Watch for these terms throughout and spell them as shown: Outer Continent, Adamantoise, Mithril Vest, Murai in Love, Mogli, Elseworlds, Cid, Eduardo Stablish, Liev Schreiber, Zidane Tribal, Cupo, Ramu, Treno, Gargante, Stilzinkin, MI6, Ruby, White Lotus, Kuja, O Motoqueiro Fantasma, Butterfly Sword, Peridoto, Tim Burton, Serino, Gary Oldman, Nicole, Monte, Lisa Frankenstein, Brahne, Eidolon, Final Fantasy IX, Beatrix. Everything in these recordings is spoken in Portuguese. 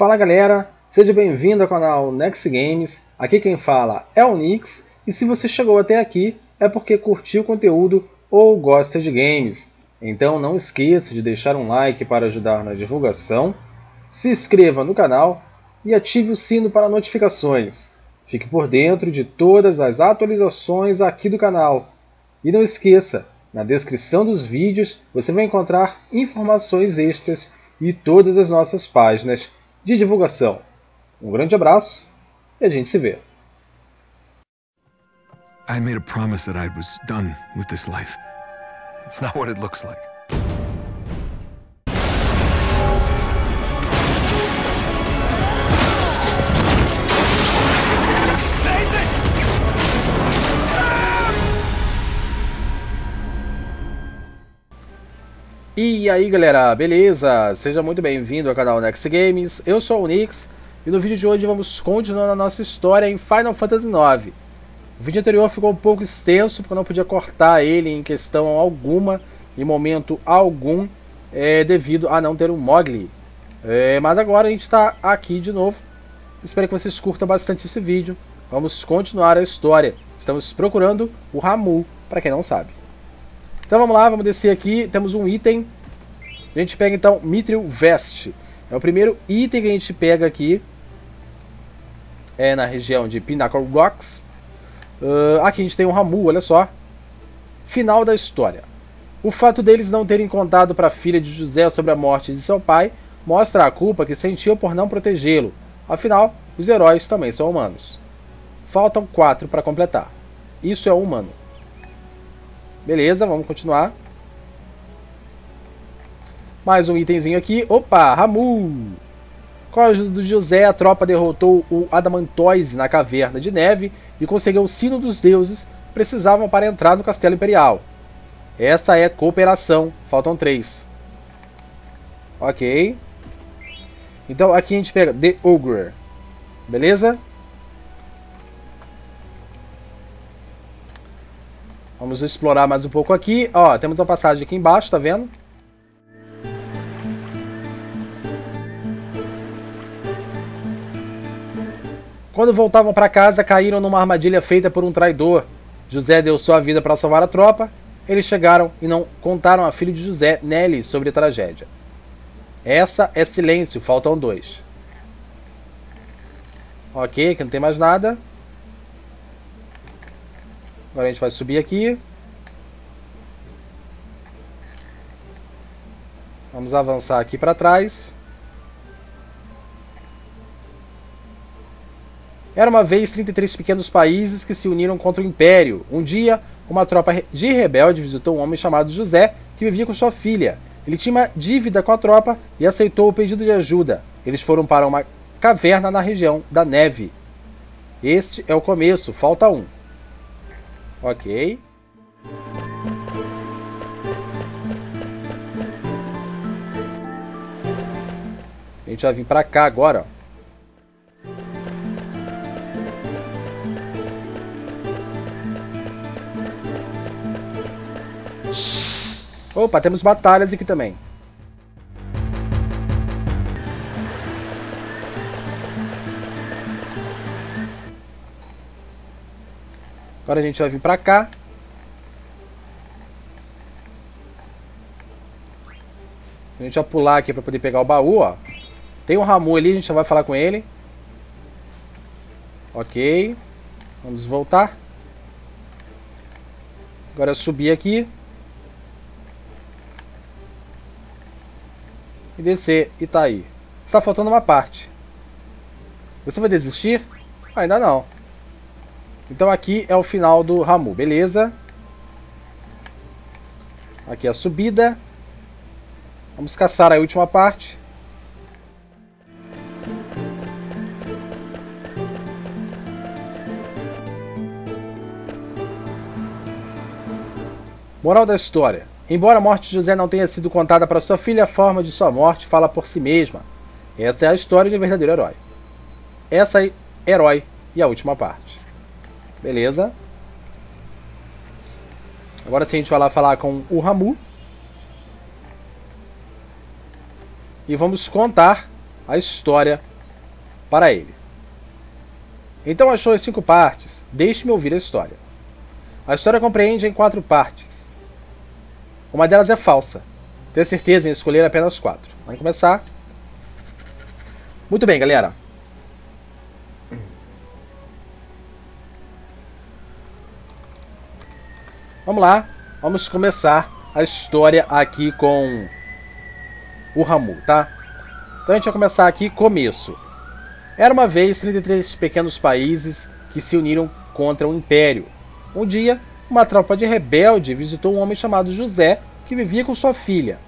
Fala galera, seja bem-vindo ao canal Nexy Games, aqui quem fala é o Nix, e se você chegou até aqui é porque curtiu o conteúdo ou gosta de games. Então não esqueça de deixar um like para ajudar na divulgação, se inscreva no canal e ative o sino para notificações. Fique por dentro de todas as atualizações aqui do canal. E não esqueça, na descrição dos vídeos você vai encontrar informações extras e todas as nossas páginas de divulgação. Um grande abraço e a gente se vê. I made a promise that I was done with this life. It's not what it looks like. E aí galera, beleza? Seja muito bem-vindo ao canal Nexy Games, eu sou o Nix e no vídeo de hoje vamos continuar a nossa história em Final Fantasy IX. O vídeo anterior ficou um pouco extenso porque eu não podia cortar ele em questão alguma, em momento algum, devido a não ter um Mogli. Mas agora a gente está aqui de novo, espero que vocês curtam bastante esse vídeo, vamos continuar a história. Estamos procurando o Ramu, para quem não sabe. Então vamos lá, vamos descer aqui, temos um item. A gente pega então Mithril Vest. É o primeiro item que a gente pega aqui. É na região de Pinnacle Rocks. Aqui a gente tem um Ramu, olha só. Final da história. O fato deles não terem contado para a filha de José sobre a morte de seu pai mostra a culpa que sentiu por não protegê-lo. Afinal, os heróis também são humanos. Faltam 4 para completar. Isso é humano. Beleza, vamos continuar. Mais um itemzinho aqui. Opa, Ramu! Com a ajuda do José, a tropa derrotou o Adamantoise na Caverna de Neve e conseguiu o Sino dos Deuses que precisavam para entrar no Castelo Imperial. Essa é cooperação. Faltam 3. Ok. Então aqui a gente pega The Ogre. Beleza? Vamos explorar mais um pouco aqui. Ó, temos uma passagem aqui embaixo, tá vendo? Quando voltavam para casa, caíram numa armadilha feita por um traidor. José deu sua vida para salvar a tropa. Eles chegaram e não contaram à filha de José, Nelly, sobre a tragédia. Essa é silêncio, faltam 2. Ok, aqui não tem mais nada. Agora a gente vai subir aqui. Vamos avançar aqui para trás. Era uma vez 33 pequenos países que se uniram contra o Império. Um dia, uma tropa de rebeldes visitou um homem chamado José, que vivia com sua filha. Ele tinha uma dívida com a tropa e aceitou o pedido de ajuda. Eles foram para uma caverna na região da neve. Este é o começo, falta 1. Ok. A gente vai vir pra cá agora. Opa, temos batalhas aqui também. Agora a gente vai vir pra cá. A gente vai pular aqui pra poder pegar o baú, ó. Tem um Ramu ali, a gente já vai falar com ele. Ok. Vamos voltar. Agora eu subir aqui. E descer, e tá aí. Está faltando uma parte. Você vai desistir? Ainda não. Então aqui é o final do Ramu, beleza? Aqui a subida. Vamos caçar a última parte. Moral da história. Embora a morte de José não tenha sido contada para sua filha, a forma de sua morte fala por si mesma. Essa é a história de um verdadeiro herói. Essa é herói e a última parte. Beleza. Agora sim a gente vai lá falar com o Ramu. E vamos contar a história para ele. Então achou as 5 partes. Deixe-me ouvir a história. A história compreende em 4 partes. Uma delas é falsa. Tenha certeza em escolher apenas 4. Vamos começar. Muito bem, galera. Vamos lá. Vamos começar a história aqui com o Ramu, tá? Então a gente vai começar aqui, começo. Era uma vez 33 pequenos países que se uniram contra o Império. Um dia, uma tropa de rebelde visitou um homem chamado José, que vivia com sua filha.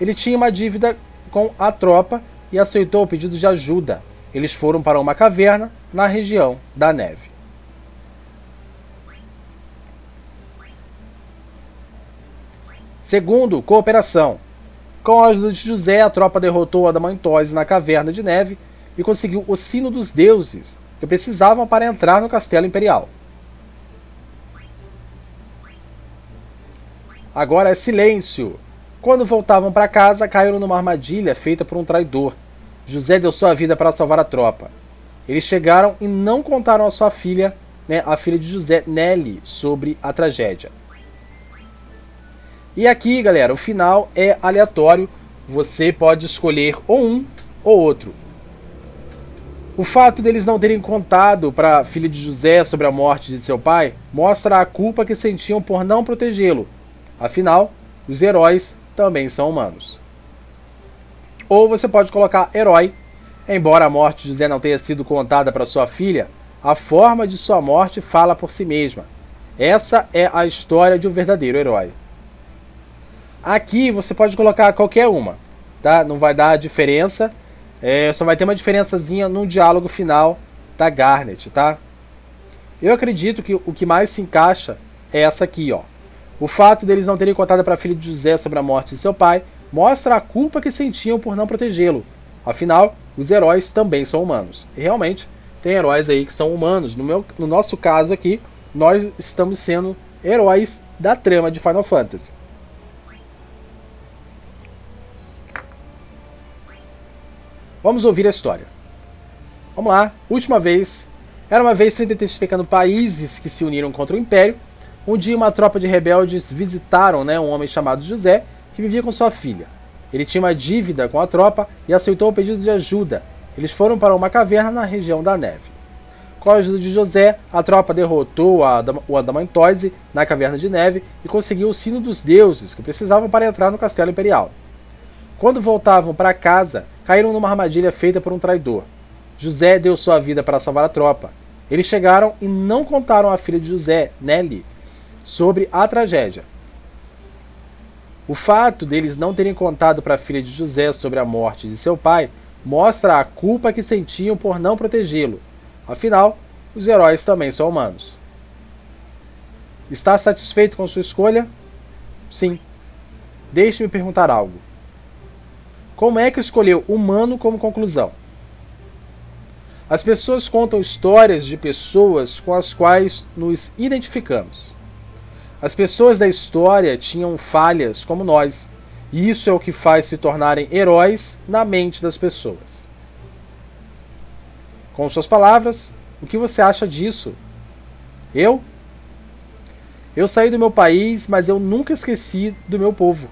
Ele tinha uma dívida com a tropa e aceitou o pedido de ajuda. Eles foram para uma caverna na região da neve. Segundo, cooperação. Com a ajuda de José, a tropa derrotou a Adamantoise na caverna de neve e conseguiu o sino dos deuses que precisavam para entrar no Castelo Imperial. Agora é silêncio. Quando voltavam para casa, caíram numa armadilha feita por um traidor. José deu sua vida para salvar a tropa. Eles chegaram e não contaram a sua filha, a filha de José, Nelly, sobre a tragédia. E aqui, galera, o final é aleatório. Você pode escolher ou um ou outro. O fato deles não terem contado para a filha de José sobre a morte de seu pai mostra a culpa que sentiam por não protegê-lo. Afinal, os heróis também são humanos. Ou você pode colocar herói. Embora a morte de José não tenha sido contada para sua filha, a forma de sua morte fala por si mesma. Essa é a história de um verdadeiro herói. Aqui você pode colocar qualquer uma, tá? Não vai dar diferença. Só vai ter uma diferençazinha no diálogo final da Garnet, tá? Eu acredito que o que mais se encaixa é essa aqui, ó. O fato deles não terem contado para a filha de José sobre a morte de seu pai mostra a culpa que sentiam por não protegê-lo. Afinal, os heróis também são humanos. E realmente, tem heróis aí que são humanos. No nosso caso aqui, nós estamos sendo heróis da trama de Final Fantasy. Vamos ouvir a história. Vamos lá. Última vez. Era uma vez 33 pequenos países que se uniram contra o Império. Um dia uma tropa de rebeldes visitaram um homem chamado José, que vivia com sua filha. Ele tinha uma dívida com a tropa e aceitou o pedido de ajuda. Eles foram para uma caverna na região da neve. Com a ajuda de José, a tropa derrotou o Adamantoise na caverna de neve e conseguiu o sino dos deuses, que precisavam para entrar no Castelo Imperial. Quando voltavam para casa, caíram numa armadilha feita por um traidor. José deu sua vida para salvar a tropa. Eles chegaram e não contaram à filha de José, Nelly, sobre a tragédia. O fato deles não terem contado para a filha de José sobre a morte de seu pai mostra a culpa que sentiam por não protegê-lo. Afinal, os heróis também são humanos. Está satisfeito com sua escolha? Sim. Deixe-me perguntar algo. Como é que escolheu humano como conclusão? As pessoas contam histórias de pessoas com as quais nos identificamos. As pessoas da história tinham falhas como nós, e isso é o que faz se tornarem heróis na mente das pessoas. Com suas palavras, o que você acha disso? Eu? Eu saí do meu país, mas eu nunca esqueci do meu povo.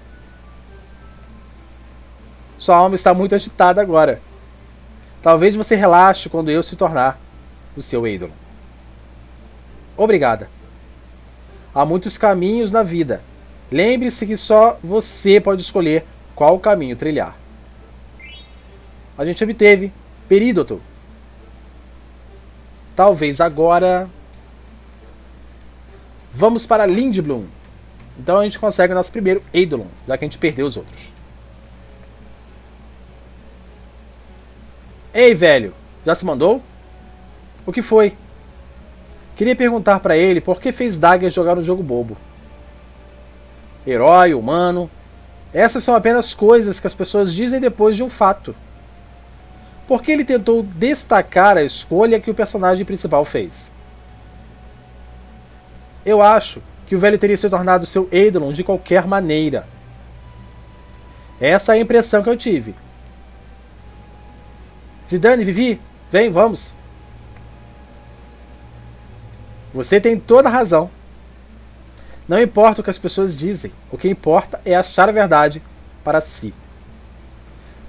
Sua alma está muito agitada agora. Talvez você relaxe quando eu se tornar o seu ídolo. Obrigada. Há muitos caminhos na vida. Lembre-se que só você pode escolher qual caminho trilhar. A gente obteve Peridoto. Talvez agora... Vamos para Lindblum. Então a gente consegue o nosso primeiro Eidolon, já que a gente perdeu os outros. Ei, velho! Já se mandou? O que foi? Queria perguntar pra ele por que fez Dagger jogar um jogo bobo. Herói, humano... Essas são apenas coisas que as pessoas dizem depois de um fato. Por que ele tentou destacar a escolha que o personagem principal fez? Eu acho que o velho teria se tornado seu Eidolon de qualquer maneira. Essa é a impressão que eu tive. Zidane, Vivi, Vem, vamos. Você tem toda a razão. Não importa o que as pessoas dizem. O que importa é achar a verdade para si.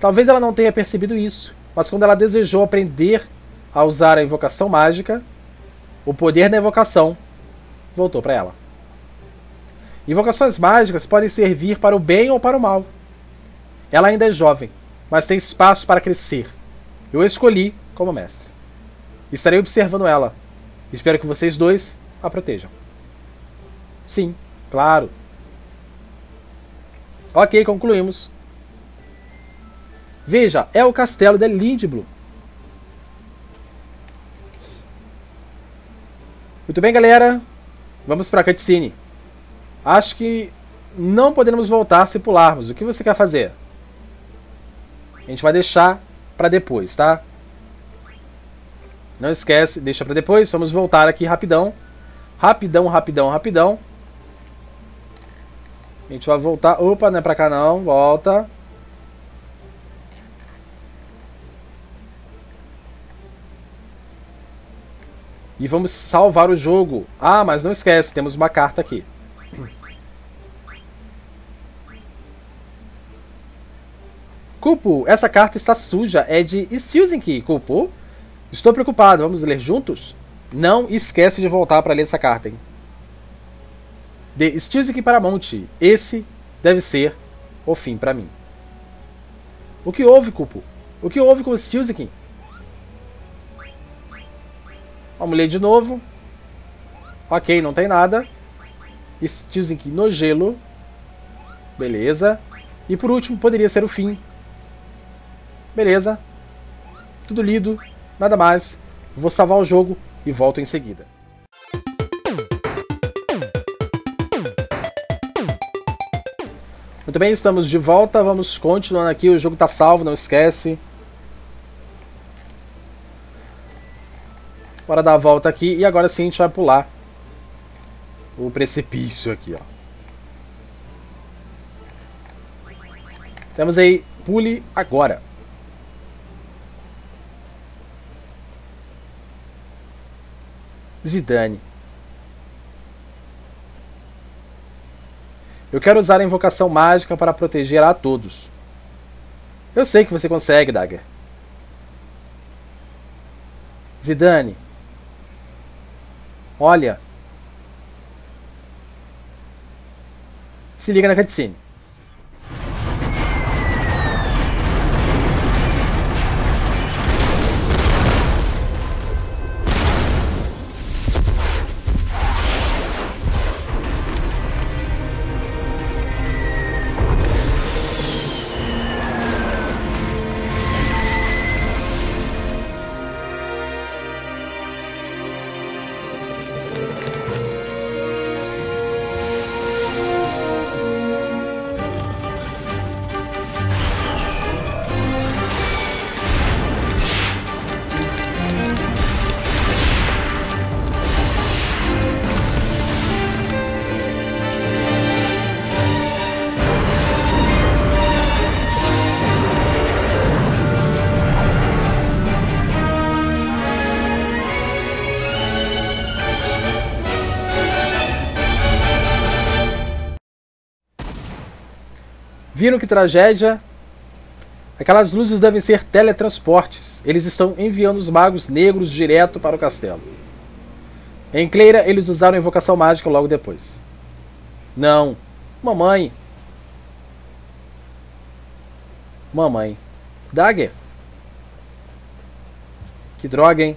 Talvez ela não tenha percebido isso, mas quando ela desejou aprender a usar a invocação mágica, o poder da invocação voltou para ela. Invocações mágicas podem servir para o bem ou para o mal. Ela ainda é jovem, mas tem espaço para crescer. Eu a escolhi como mestre. Estarei observando ela. Espero que vocês dois a protejam. Sim, claro. Ok, concluímos. Veja, é o castelo de Lindblum. Muito bem, galera. Vamos para a cutscene. Acho que não poderemos voltar se pularmos. O que você quer fazer? A gente vai deixar para depois, tá? Não esquece, deixa para depois. Vamos voltar aqui rapidão. Rapidão. A gente vai voltar. Opa, não é pra cá não. Volta. E vamos salvar o jogo. Ah, mas não esquece, temos uma carta aqui. Cupo, essa carta está suja. É de Stilzinkin, Cupo. Estou preocupado. Vamos ler juntos? Não esquece de voltar para ler essa carta, hein? De Stilzinkin para Monte. Esse deve ser o fim para mim. O que houve, Cupo? O que houve com Stilzinkin? Vamos ler de novo. Ok, não tem nada. Stilzinkin no gelo. Beleza. E por último, poderia ser o fim. Beleza. Tudo lido. Nada mais. Vou salvar o jogo e volto em seguida. Muito bem, estamos de volta. Vamos continuando aqui. O jogo está salvo, não esquece. Bora dar a volta aqui. E agora sim a gente vai pular o precipício aqui, ó. Temos aí, pule agora. Zidane. Eu quero usar a invocação mágica para proteger a todos. Eu sei que você consegue, Dagger. Zidane. Olha. Se liga na cutscene. Viram que tragédia? Aquelas luzes devem ser teletransportes. Eles estão enviando os magos negros direto para o castelo. Em Cleyra, eles usaram a invocação mágica logo depois. Não. Mamãe. Mamãe. Dagger? Que droga, hein?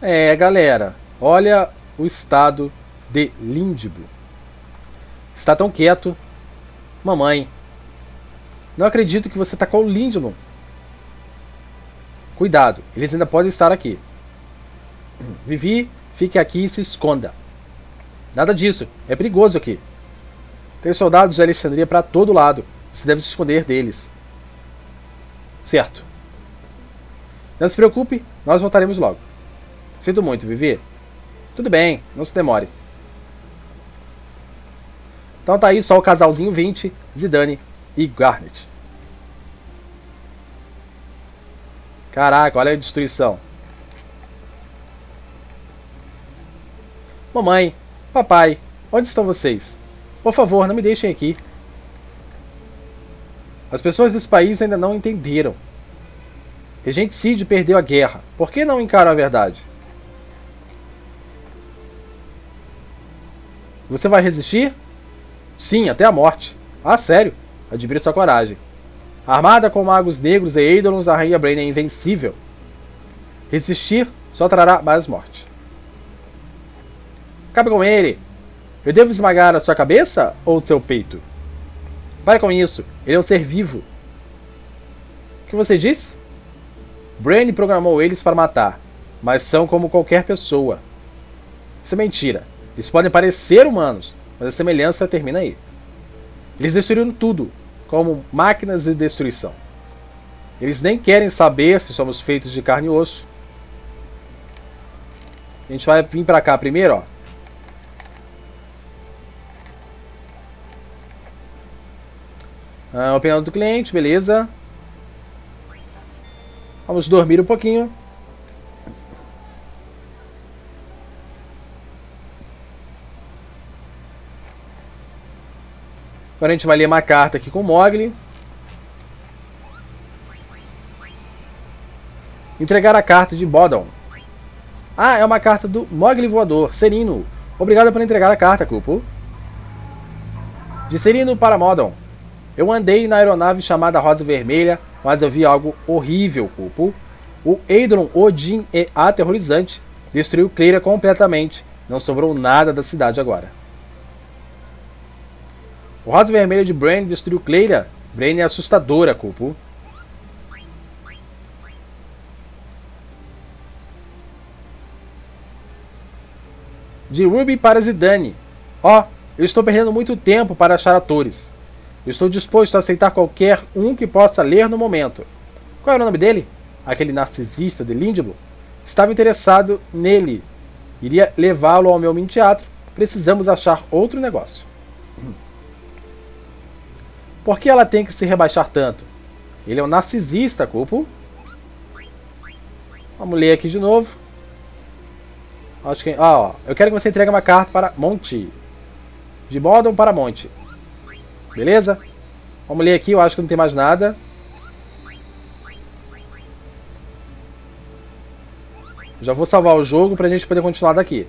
É, galera, olha o estado de Lindblum. Está tão quieto. Mamãe, não acredito que você tacou o Lindblum. Cuidado, eles ainda podem estar aqui. Vivi, fique aqui e se esconda. Nada disso, é perigoso aqui. Tem soldados de Alexandria para todo lado. Você deve se esconder deles. Certo. Não se preocupe, nós voltaremos logo. Sinto muito, Vivi. Tudo bem, não se demore. Então tá aí só o casalzinho 20, Zidane e Garnet. Caraca, olha a destruição. Mamãe, papai, onde estão vocês? Por favor, não me deixem aqui. As pessoas desse país ainda não entenderam. Regente Cid perdeu a guerra. Por que não encaram a verdade? Você vai resistir? Sim, até a morte. Ah, sério? Admiro sua coragem. Armada com magos negros e Eidolons, a rainha Brahne é invencível. Resistir só trará mais morte. Acabe com ele. Eu devo esmagar a sua cabeça ou seu peito? Pare com isso. Ele é um ser vivo. O que você disse? Brahne programou eles para matar, mas são como qualquer pessoa. Isso é mentira. Eles podem parecer humanos, mas a semelhança termina aí. Eles destruíram tudo, como máquinas de destruição. Eles nem querem saber se somos feitos de carne e osso. A gente vai vir para cá primeiro, ó. A opinião do cliente, beleza. Vamos dormir um pouquinho. Agora a gente vai ler uma carta aqui com o Mogli. Entregar a carta de Bordon. Ah, é uma carta do Mogli Voador, Serino. Obrigado por entregar a carta, Cupo. De Serino para Bordon. Eu andei na aeronave chamada Rosa Vermelha, mas eu vi algo horrível, Cupo. O Eidolon Odin é aterrorizante. Destruiu Cleyra completamente. Não sobrou nada da cidade agora. O Rosa Vermelha de Brahne destruiu Cleyra. Brahne é assustadora, Cupo. De Ruby para Zidane. Ó, eu estou perdendo muito tempo para achar atores. Eu estou disposto a aceitar qualquer um que possa ler no momento. Qual era o nome dele? Aquele narcisista de Lindblum? Estava interessado nele. Iria levá-lo ao meu mini-teatro. Precisamos achar outro negócio. Por que ela tem que se rebaixar tanto? Ele é um narcisista, Cupo. Vamos ler aqui de novo. Acho que... Ah, ó. Eu quero que você entregue uma carta para Monte. De Bordon para Monte. Beleza? Vamos ler aqui, eu acho que não tem mais nada. Já vou salvar o jogo pra gente poder continuar daqui.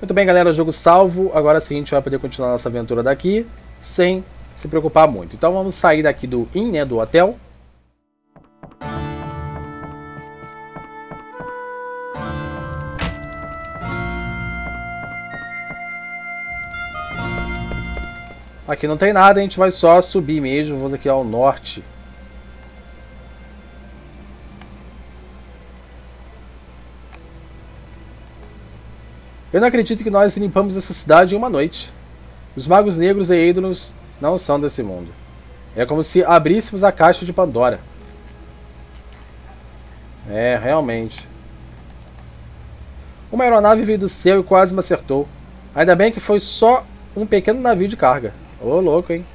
Muito bem, galera, jogo salvo. Agora sim a gente vai poder continuar nossa aventura daqui sem se preocupar muito. Então vamos sair daqui do inn, né, do hotel. Aqui não tem nada, a gente vai só subir mesmo. Vamos aqui ao norte. Eu não acredito que nós limpamos essa cidade em uma noite. Os magos negros e Eidolons não são desse mundo. É como se abríssemos a caixa de Pandora. É, realmente. Uma aeronave veio do céu e quase me acertou. Ainda bem que foi só um pequeno navio de carga. Ô, louco, hein?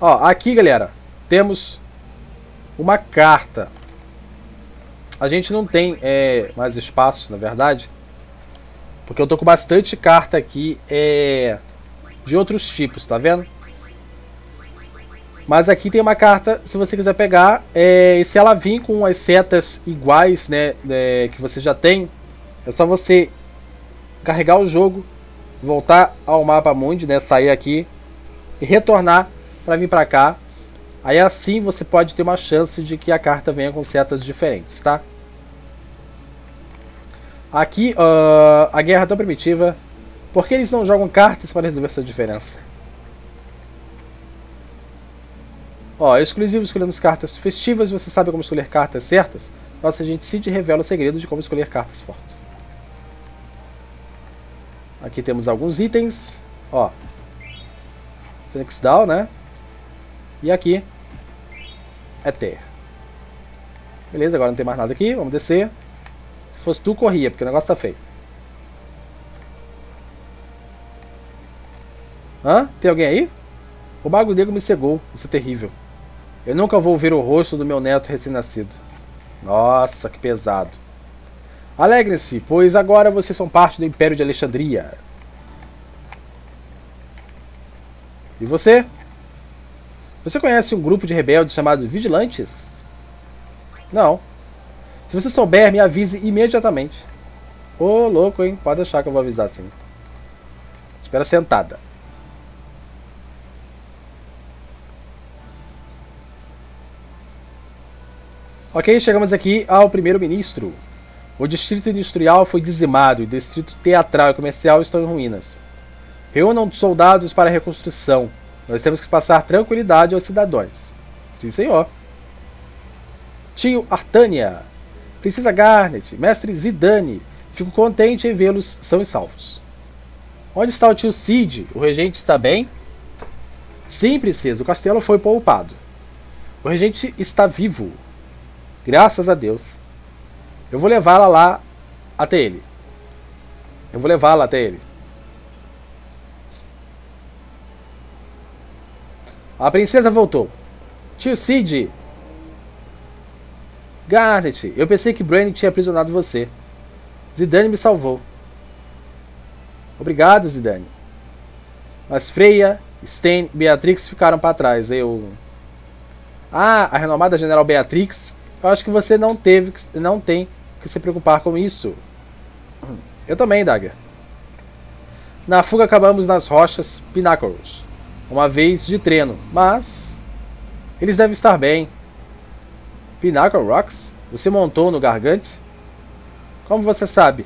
Ó, aqui, galera, temos uma carta. A gente não tem mais espaço, na verdade, porque eu tô com bastante carta aqui de outros tipos, tá vendo? Mas aqui tem uma carta, se você quiser pegar, e se ela vir com as setas iguais, né, que você já tem, é só você carregar o jogo, voltar ao mapa mundi, né, sair aqui e retornar para vir para cá. Aí assim você pode ter uma chance de que a carta venha com setas diferentes, tá? Aqui, a guerra tão primitiva. Por que eles não jogam cartas para resolver essa diferença? Ó, exclusivo escolhendo as cartas festivas, você sabe como escolher cartas certas? Nossa gente Cid revela o segredo de como escolher cartas fortes. Aqui temos alguns itens, ó. Phoenix Down, né? E aqui é terra. Beleza, agora não tem mais nada aqui, vamos descer. Se fosse tu, corria, porque o negócio tá feio. Hã? Tem alguém aí? O mago negro me cegou, isso é terrível. Eu nunca vou ver o rosto do meu neto recém-nascido. Nossa, que pesado. Alegrem-se, pois agora vocês são parte do Império de Alexandria. E você? Você conhece um grupo de rebeldes chamado Vigilantes? Não. Se você souber, me avise imediatamente. Ô, louco, hein? Pode deixar que eu vou avisar, sim. Espera sentada. Ok, chegamos aqui ao primeiro-ministro. O distrito industrial foi dizimado e o distrito teatral e comercial estão em ruínas. Reúnam soldados para a reconstrução. Nós temos que passar tranquilidade aos cidadãos. Sim, senhor. Tio Artânia, Princesa Garnet, Mestre Zidane, fico contente em vê-los são e salvos. Onde está o tio Cid? O regente está bem? Sim, princesa, o castelo foi poupado. O regente está vivo. Graças a Deus. Eu vou levá-la lá até ele. A princesa voltou. Tio Cid! Garnet, eu pensei que Brahne tinha aprisionado você. Zidane me salvou. Obrigado, Zidane. Mas Freya, Stein e Beatrix ficaram para trás. Ah, a renomada general Beatrix... Eu acho que você não tem que se preocupar com isso. Eu também, Daga. Na fuga acabamos nas rochas Pinnacles, uma vez de treino, mas eles devem estar bem. Pinnacle Rocks? Você montou no Gargante? Como você sabe?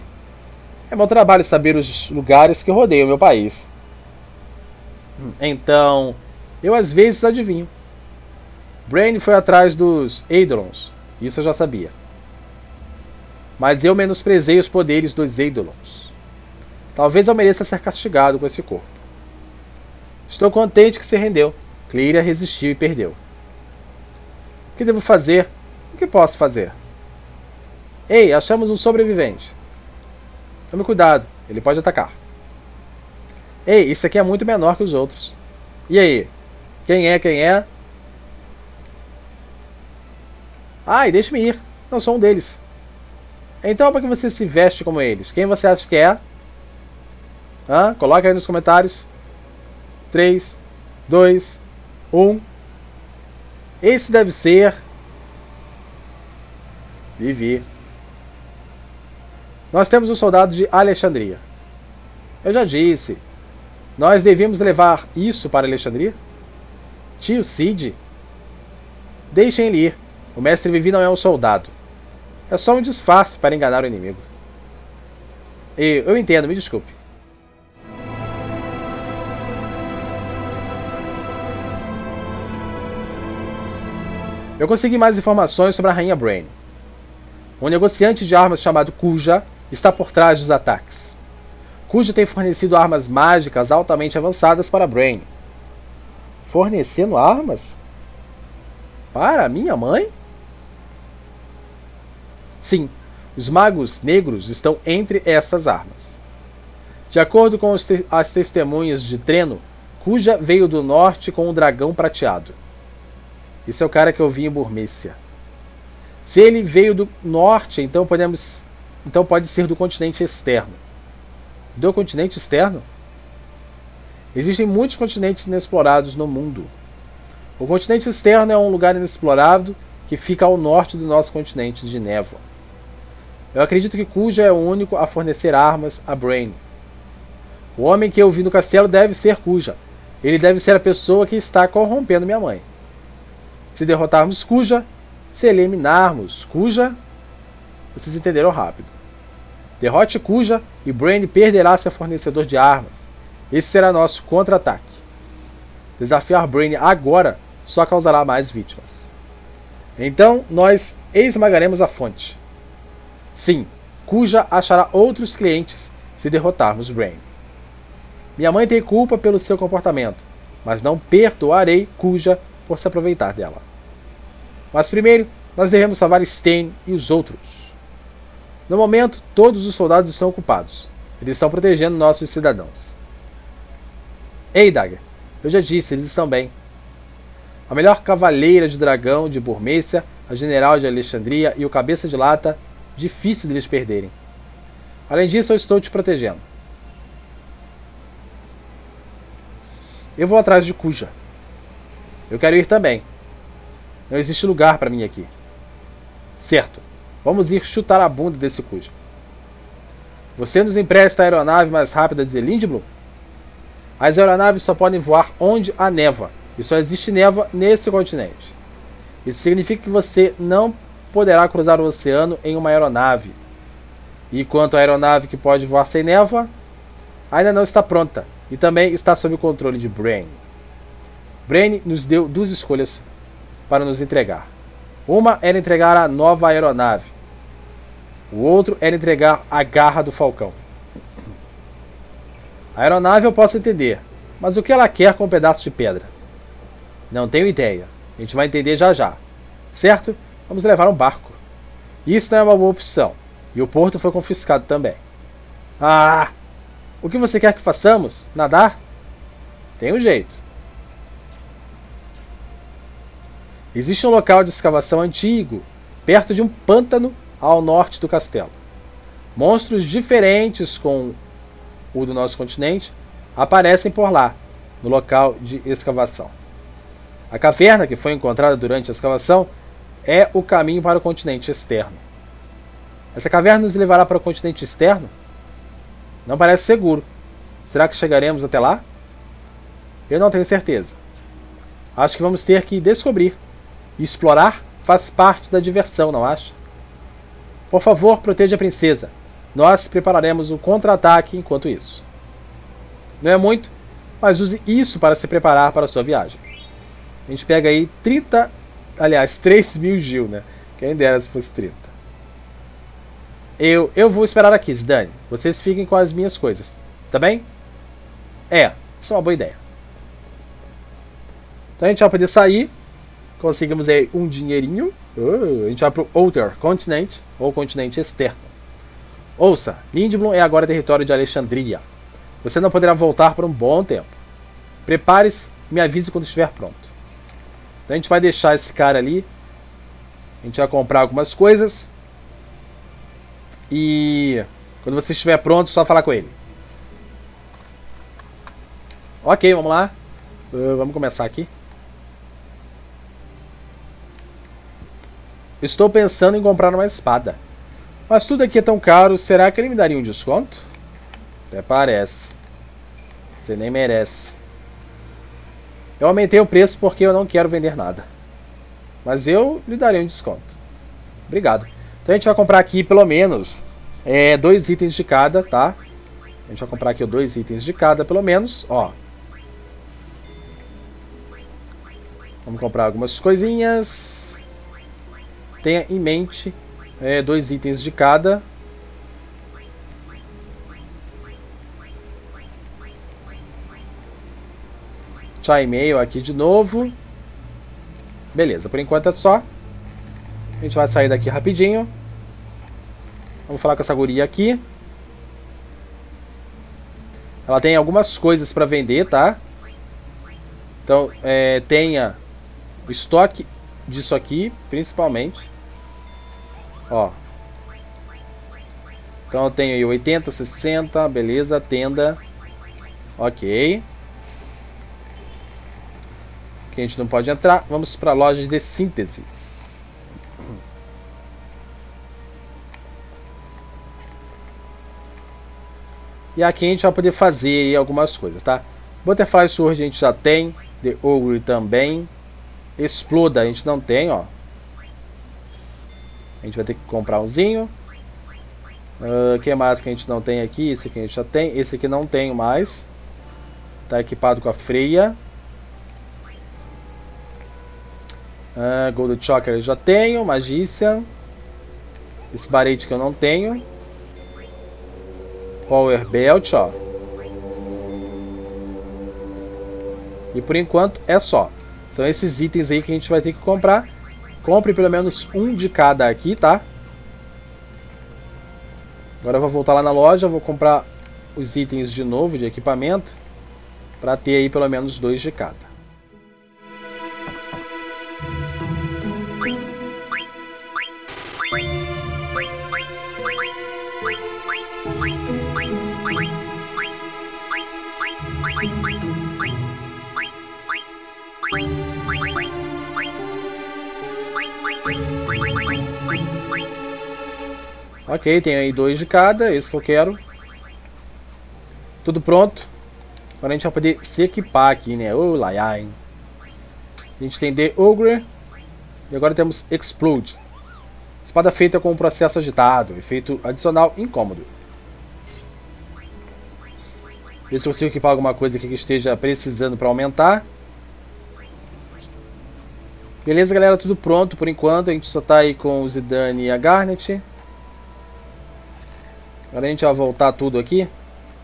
É meu trabalho saber os lugares que rodeiam meu país. Então, eu às vezes adivinho. Brahne foi atrás dos Eidolons. Isso eu já sabia. Mas eu menosprezei os poderes dos Eidolons. Talvez eu mereça ser castigado com esse corpo. Estou contente que se rendeu. Cleyra resistiu e perdeu. O que devo fazer? O que posso fazer? Ei, achamos um sobrevivente. Tome cuidado, ele pode atacar. Ei, isso aqui é muito menor que os outros. E aí? Quem é? Ai, deixe-me ir. Não sou um deles. Então, por que você se veste como eles? Quem você acha que é? Hã? Coloca aí nos comentários. 3, 2, 1. Esse deve ser... Vivi. Nós temos um soldado de Alexandria. Eu já disse. Nós devíamos levar isso para Alexandria? Tio Cid? Deixem ele ir. O mestre Vivi não é um soldado. É só um disfarce para enganar o inimigo. Eu entendo, me desculpe. Eu consegui mais informações sobre a Rainha Brahne. Um negociante de armas chamado Kuja está por trás dos ataques. Kuja tem fornecido armas mágicas altamente avançadas para Brahne. Fornecendo armas? Para minha mãe? Sim, os magos negros estão entre essas armas. De acordo com as testemunhas de Treno, Kuja veio do norte com um dragão prateado. Esse é o cara que eu vi em Burmícia. Se ele veio do norte, então pode ser do continente externo. Do continente externo? Existem muitos continentes inexplorados no mundo. O continente externo é um lugar inexplorado que fica ao norte do nosso continente de névoa. Eu acredito que Kuja é o único a fornecer armas a Brahne. O homem que eu vi no castelo deve ser Kuja. Ele deve ser a pessoa que está corrompendo minha mãe. Se derrotarmos Kuja, se eliminarmos Kuja... Vocês entenderam rápido. Derrote Kuja e Brahne perderá seu fornecedor de armas. Esse será nosso contra-ataque. Desafiar Brahne agora só causará mais vítimas. Então, nós esmagaremos a fonte. Sim, Kuja achará outros clientes se derrotarmos Brahne. Minha mãe tem culpa pelo seu comportamento, mas não perdoarei Kuja por se aproveitar dela. Mas primeiro, nós devemos salvar Stein e os outros. No momento, todos os soldados estão ocupados. Eles estão protegendo nossos cidadãos. Ei, Dagger, eu já disse, eles estão bem. A melhor cavaleira de dragão de Bormêcia, a general de Alexandria e o cabeça de lata, difícil deles perderem. Além disso, eu estou te protegendo. Eu vou atrás de Kuja. Eu quero ir também. Não existe lugar para mim aqui. Certo, vamos ir chutar a bunda desse Kuja. Você nos empresta a aeronave mais rápida de Lindblum? As aeronaves só podem voar onde há névoa. E só existe névoa nesse continente. Isso significa que você não poderá cruzar o oceano em uma aeronave. E quanto à aeronave que pode voar sem névoa, ainda não está pronta. E também está sob o controle de Brahne. Brahne nos deu duas escolhas para nos entregar. Uma era entregar a nova aeronave. O outro era entregar a garra do falcão. A aeronave eu posso entender, mas o que ela quer com um pedaço de pedra? Não tenho ideia. A gente vai entender já já. Certo? Vamos levar um barco. Isso não é uma boa opção. E o porto foi confiscado também. Ah! O que você quer que façamos? Nadar? Tem um jeito. Existe um local de escavação antigo, perto de um pântano ao norte do castelo. Monstros diferentes com o do nosso continente aparecem por lá, no local de escavação. A caverna que foi encontrada durante a escavação é o caminho para o continente externo. Essa caverna nos levará para o continente externo? Não parece seguro. Será que chegaremos até lá? Eu não tenho certeza. Acho que vamos ter que descobrir. Explorar faz parte da diversão, não acha? Por favor, proteja a princesa. Nós prepararemos um contra-ataque enquanto isso. Não é muito, mas use isso para se preparar para a sua viagem. A gente pega aí 3 mil Gil, né? Quem dera se fosse 30. Eu vou esperar aqui, Zidane. Vocês fiquem com as minhas coisas, tá bem? É, isso é uma boa ideia. Então a gente vai poder sair. Conseguimos aí um dinheirinho. A gente vai pro Outer Continent, ou continente externo. Ouça, Lindblum é agora território de Alexandria. Você não poderá voltar por um bom tempo. Prepare-se e me avise quando estiver pronto. Então a gente vai deixar esse cara ali. A gente vai comprar algumas coisas. E quando você estiver pronto, é só falar com ele. Ok, vamos lá. Vamos começar aqui. Estou pensando em comprar uma espada. Mas tudo aqui é tão caro. Será que ele me daria um desconto? Até parece. Você nem merece. Eu aumentei o preço porque eu não quero vender nada. Mas eu lhe darei um desconto. Obrigado. Então a gente vai comprar aqui pelo menos 2 itens de cada, tá? A gente vai comprar aqui 2 itens de cada pelo menos, ó. Vamos comprar algumas coisinhas. Tenha em mente 2 itens de cada. Tchau, e-mail aqui de novo. Beleza, por enquanto é só. A gente vai sair daqui rapidinho. Vamos falar com essa guria aqui. Ela tem algumas coisas para vender, tá? Então, tenha o estoque disso aqui, principalmente. Ó. Então eu tenho aí 80, 60, beleza, tenda. Ok. Que a gente não pode entrar. Vamos para a loja de síntese. E aqui a gente vai poder fazer algumas coisas, tá? Butterfly Sword a gente já tem. The Ogre também. Exploda a gente não tem, ó. A gente vai ter que comprar umzinho. O que mais que a gente não tem aqui? Esse aqui a gente já tem. Esse aqui não tem mais. Tá equipado com a freia. Gold Choker eu já tenho. Magician. Esse barete que eu não tenho. Power Belt, ó. E por enquanto é só. São esses itens aí que a gente vai ter que comprar. Compre pelo menos um de cada aqui, tá? Agora eu vou voltar lá na loja. Vou comprar os itens de novo de equipamento. Pra ter aí pelo menos dois de cada. Ok, tem aí dois de cada, esse que eu quero. Tudo pronto. Agora a gente vai poder se equipar aqui, né? Oh, lá, hein? A gente tem The Ogre. E agora temos Explode. Espada feita com um processo agitado. Efeito adicional incômodo. Ver se eu consigo equipar alguma coisa aqui que esteja precisando para aumentar. Beleza, galera, tudo pronto por enquanto. A gente só tá aí com o Zidane e a Garnet. Agora a gente vai voltar tudo aqui.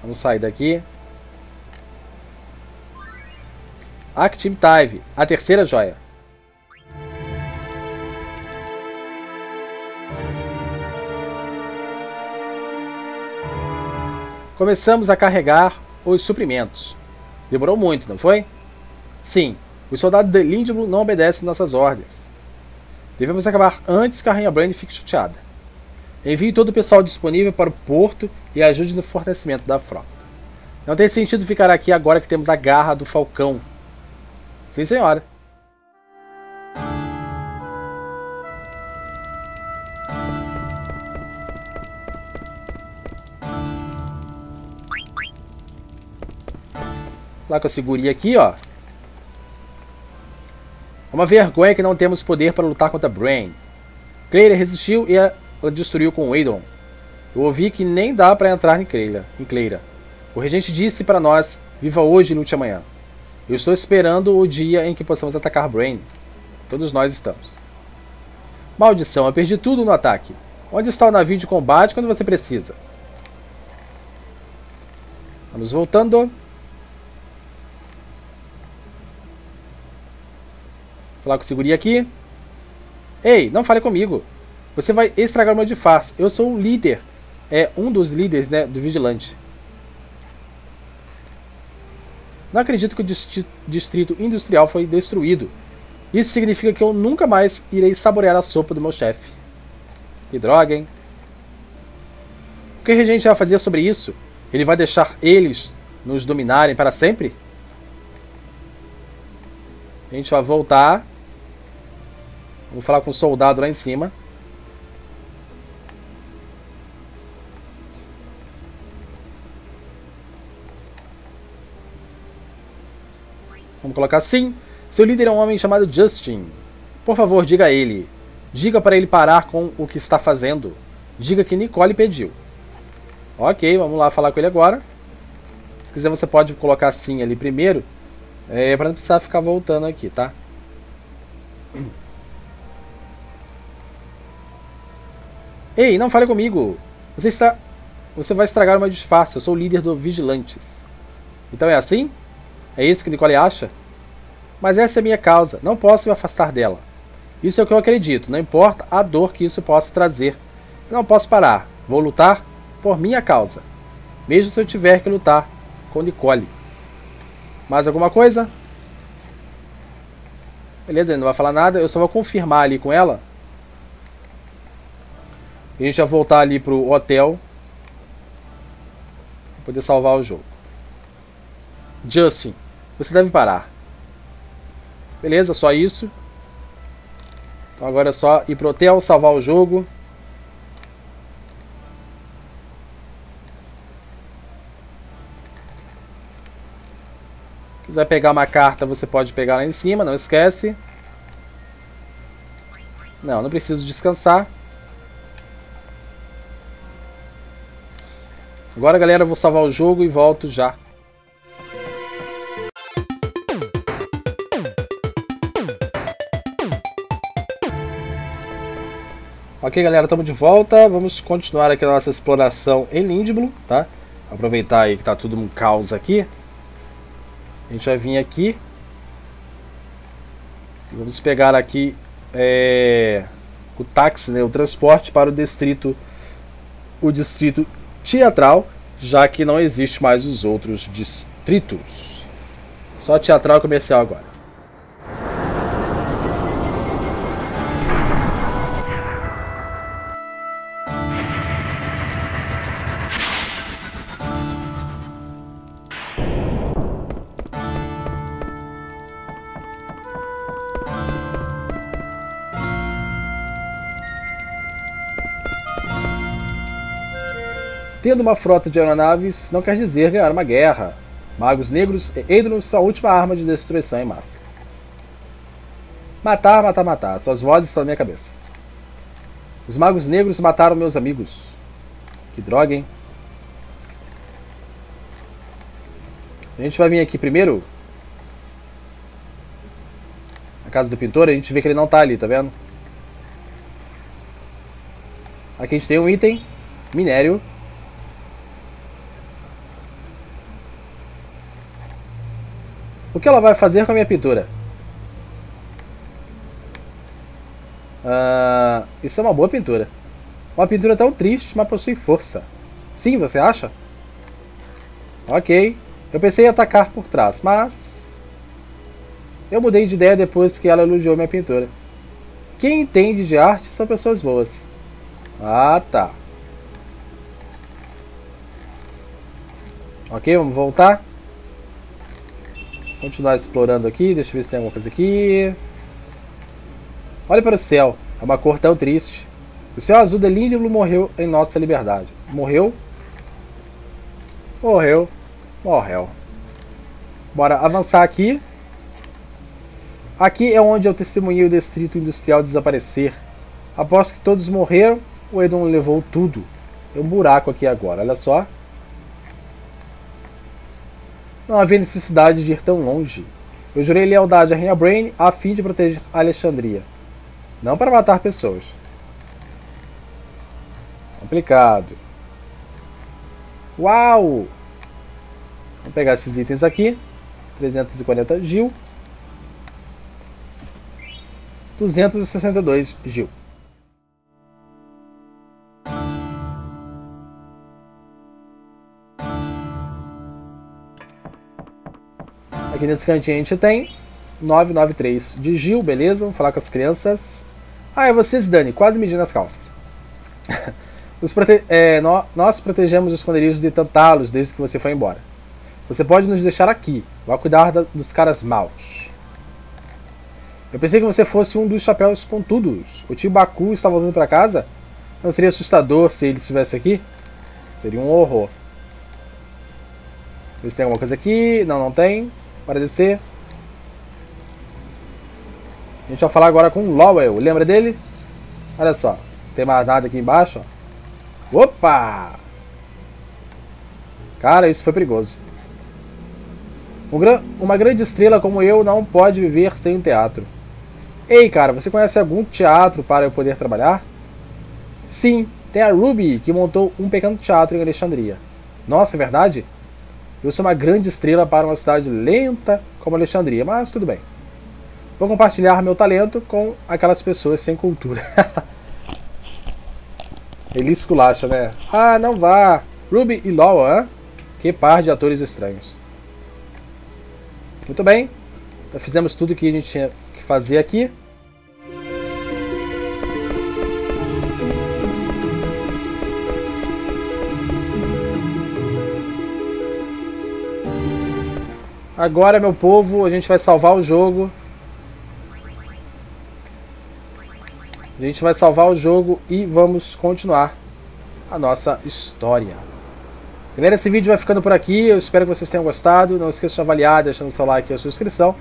Vamos sair daqui. Active Time, a terceira joia. Começamos a carregar os suprimentos. Demorou muito, não foi? Sim, os soldados de Lindblum não obedecem nossas ordens. Devemos acabar antes que a Rainha Brahne fique chateada. Envie todo o pessoal disponível para o porto e ajude no fornecimento da frota. Não tem sentido ficar aqui agora que temos a garra do falcão. Sim, senhora. Lá que eu segurei aqui, ó. É uma vergonha que não temos poder para lutar contra Brahne. Cleyra resistiu e ela destruiu com o Eidolon. Eu ouvi que nem dá para entrar em Cleyra. O regente disse para nós, viva hoje e lute amanhã. Eu estou esperando o dia em que possamos atacar Brahne. Todos nós estamos. Maldição, eu perdi tudo no ataque. Onde está o navio de combate quando você precisa? Estamos voltando. Falar com o segurinha aqui. Ei, não fale comigo. Você vai estragar o meu disfarce. Eu sou o líder. É um dos líderes, né, do Vigilante. Não acredito que o distrito industrial foi destruído. Isso significa que eu nunca mais irei saborear a sopa do meu chefe. Que droga, hein? O que o regente vai fazer sobre isso? Ele vai deixar eles nos dominarem para sempre? A gente vai voltar. Vou falar com o soldado lá em cima. Vamos colocar assim. Seu líder é um homem chamado Justin. Por favor, diga a ele. Diga para ele parar com o que está fazendo. Diga que Nicole pediu. Ok, vamos lá falar com ele agora. Se quiser você pode colocar assim ali primeiro. É, para não precisar ficar voltando aqui, tá? Ei, não fale comigo. Você vai estragar o meu disfarce. Eu sou o líder do Vigilantes. Então é assim? É isso que Nicole acha? Mas essa é minha causa. Não posso me afastar dela. Isso é o que eu acredito. Não importa a dor que isso possa trazer. Não posso parar. Vou lutar por minha causa. Mesmo se eu tiver que lutar com Nicole. Mais alguma coisa? Beleza, ele não vai falar nada. Eu só vou confirmar ali com ela. E a gente vai voltar ali pro hotel. Pra poder salvar o jogo. Justin, você deve parar. Beleza, só isso. Então agora é só ir pro hotel, salvar o jogo. quiser pegar uma carta, você pode pegar lá em cima, não esquece. Não, não preciso descansar. Agora, galera, eu vou salvar o jogo e volto já. Ok, galera, estamos de volta. Vamos continuar aqui a nossa exploração em Lindblum, tá? Aproveitar aí que tá tudo um caos aqui. A gente vai vir aqui. Vamos pegar aqui o táxi, né, o transporte para o distrito teatral, já que não existe mais os outros distritos. Só teatral e comercial agora. Tendo uma frota de aeronaves não quer dizer ganhar uma guerra. Magos negros e Eidolon são a última arma de destruição em massa. Matar, matar, matar. Suas vozes estão na minha cabeça. Os magos negros mataram meus amigos. Que droga, hein? A gente vai vir aqui primeiro. Na casa do pintor, a gente vê que ele não tá ali, tá vendo? Aqui a gente tem um item. Minério. O que ela vai fazer com a minha pintura? Isso é uma boa pintura. Uma pintura tão triste, mas possui força. Sim, você acha? Ok. Eu pensei em atacar por trás, mas... eu mudei de ideia depois que ela elogiou minha pintura. Quem entende de arte são pessoas boas. Ah, tá. Ok, vamos voltar. Continuar explorando aqui, deixa eu ver se tem alguma coisa aqui. Olha para o céu, é uma cor tão triste. O céu azul de Lindblum morreu em nossa liberdade. Morreu? Morreu. Morreu. Bora avançar aqui. Aqui é onde eu testemunhei o distrito industrial desaparecer. Após que todos morreram, o Eidolon levou tudo. Tem um buraco aqui agora, olha só. Não havia necessidade de ir tão longe. Eu jurei lealdade à Rainha Brahne a fim de proteger Alexandria. Não para matar pessoas. Complicado. Uau! Vou pegar esses itens aqui. 340 Gil. 262 Gil. Aqui nesse cantinho a gente tem 993 de Gil, beleza? Vamos falar com as crianças. Ah, é você, Zidane, quase medindo as calças. Nós protegemos os esconderijos de Tantalos desde que você foi embora. Você pode nos deixar aqui. Vá cuidar dos caras maus. Eu pensei que você fosse um dos chapéus pontudos. O tio Baku está voltando para casa? Não seria assustador se ele estivesse aqui? Seria um horror. Vê se tem alguma coisa aqui. Não, não tem. Para descer. A gente vai falar agora com o Lowell. Lembra dele? Olha só. Não tem mais nada aqui embaixo. Ó. Opa! Cara, isso foi perigoso. Uma grande estrela como eu não pode viver sem um teatro. Ei, cara, você conhece algum teatro para eu poder trabalhar? Sim, tem a Ruby, que montou um pequeno teatro em Alexandria. Nossa, é verdade? Eu sou uma grande estrela para uma cidade lenta como Alexandria, mas tudo bem. Vou compartilhar meu talento com aquelas pessoas sem cultura. Ele esculacha, né? Ah, não vá! Ruby e Loa, que par de atores estranhos. Muito bem. Já fizemos tudo que a gente tinha que fazer aqui. Agora, meu povo, a gente vai salvar o jogo. A gente vai salvar o jogo e vamos continuar a nossa história. Galera, esse vídeo vai ficando por aqui. Eu espero que vocês tenham gostado. Não esqueça de avaliar, deixando seu like e a sua inscrição.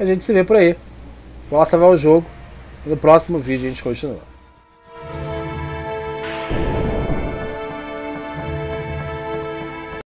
A gente se vê por aí. Vamos lá salvar o jogo. E no próximo vídeo a gente continua.